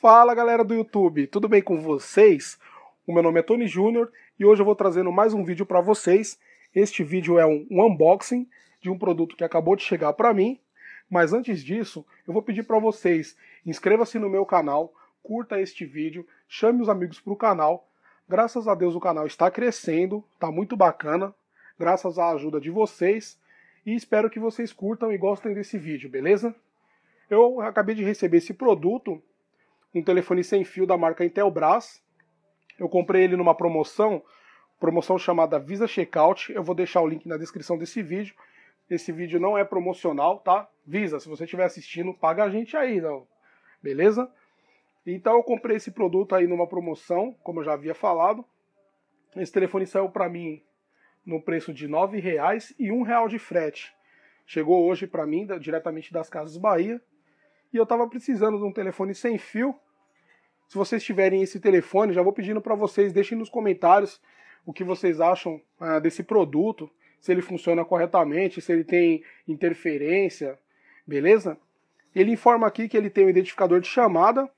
Fala galera do YouTube, tudo bem com vocês? O meu nome é Tony Júnior e hoje eu vou trazendo mais um vídeo para vocês. Este vídeo é um unboxing de um produto que acabou de chegar para mim. Mas antes disso, eu vou pedir para vocês, inscreva-se no meu canal, curta este vídeo, chame os amigos para o canal. Graças a Deus o canal está crescendo, está muito bacana, graças à ajuda de vocês. E espero que vocês curtam e gostem desse vídeo, beleza? Eu acabei de receber esse produto, um telefone sem fio da marca Intelbras. Eu comprei ele numa promoção chamada Visa Checkout. Eu vou deixar o link na descrição desse vídeo. Esse vídeo não é promocional, tá? Visa, se você estiver assistindo, paga a gente aí, não. Beleza? Então eu comprei esse produto aí numa promoção, como eu já havia falado. Esse telefone saiu para mim no preço de R$ 9,00 e R$ 1,00 de frete. Chegou hoje para mim, diretamente das Casas Bahia. E eu estava precisando de um telefone sem fio. Se vocês tiverem esse telefone, já vou pedindo para vocês, deixem nos comentários o que vocês acham desse produto, se ele funciona corretamente, se ele tem interferência, beleza? Ele informa aqui que ele tem um identificador de chamada,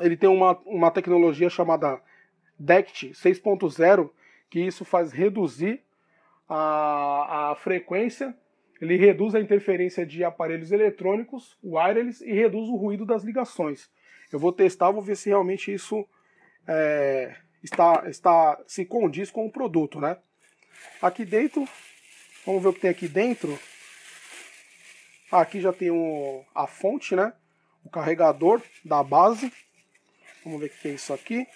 ele tem uma tecnologia chamada DECT 6.0, que isso faz reduzir a frequência. Ele reduz a interferência de aparelhos eletrônicos, wireless, e reduz o ruído das ligações. Eu vou testar, vou ver se realmente isso se condiz com o produto, né? Aqui dentro, vamos ver o que tem aqui dentro. Aqui já tem a fonte, né? O carregador da base. Vamos ver o que é isso aqui.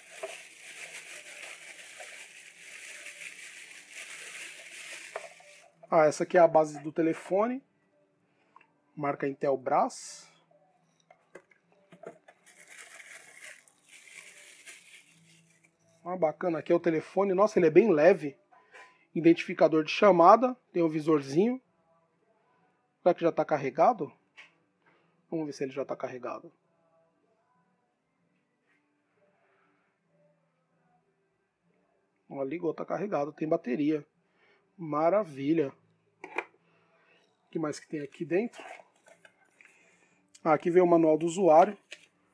Ah, essa aqui é a base do telefone, marca Intelbras. Ah, bacana, aqui é o telefone, nossa, ele é bem leve. Identificador de chamada, tem um visorzinho. Será que já está carregado? Vamos ver se ele já está carregado. Ó, ligou, está carregado, tem bateria. Maravilha. O que mais que tem aqui dentro? Ah, aqui vem o manual do usuário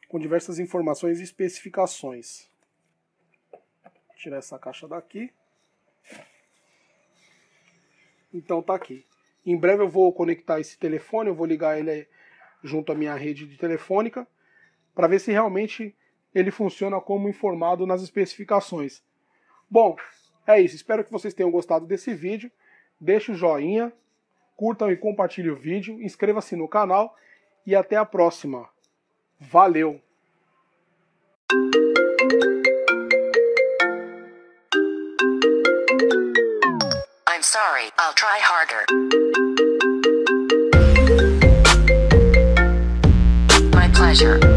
com diversas informações e especificações. Vou tirar essa caixa daqui. Então tá aqui. Em breve eu vou conectar esse telefone, eu vou ligar ele junto à minha rede de telefônica para ver se realmente ele funciona como informado nas especificações. Bom, é isso, espero que vocês tenham gostado desse vídeo, deixe o joinha, curtam e compartilhem o vídeo, inscreva-se no canal e até a próxima. Valeu! I'm sorry, I'll try harder. My pleasure.